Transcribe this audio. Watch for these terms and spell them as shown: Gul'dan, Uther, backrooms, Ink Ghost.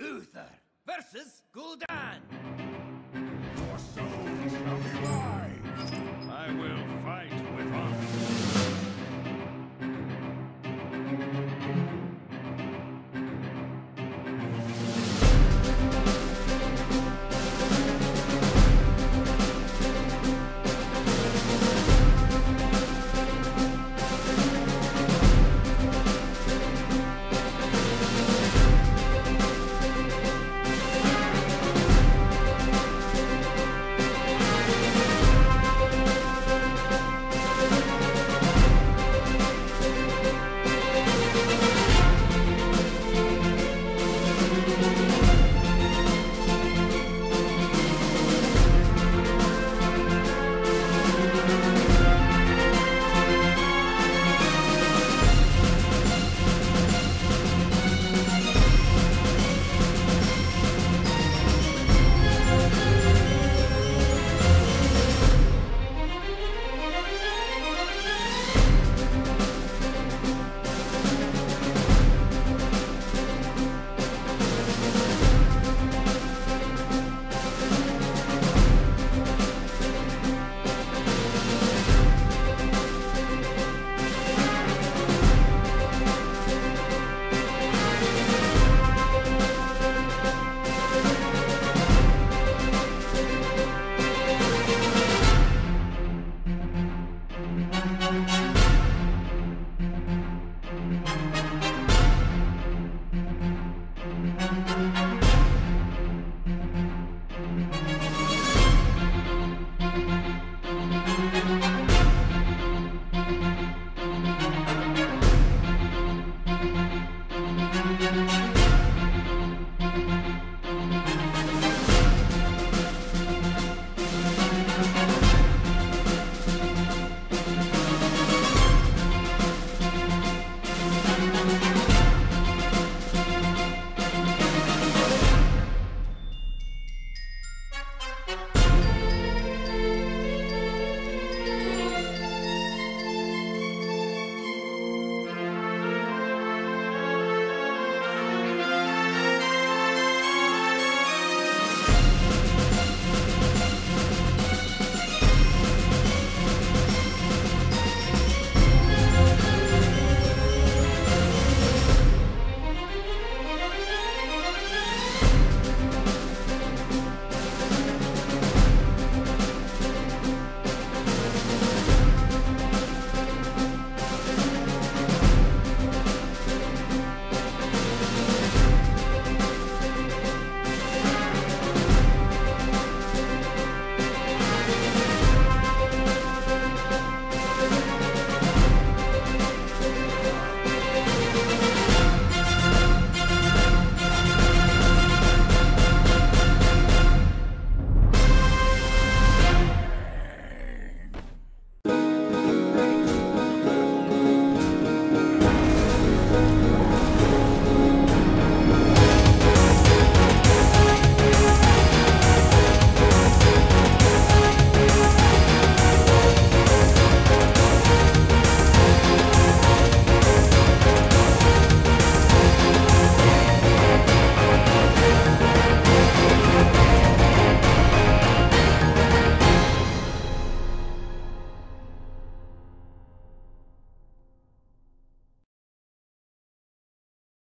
Uther versus Gul'dan. Your soul shall be mine. I will.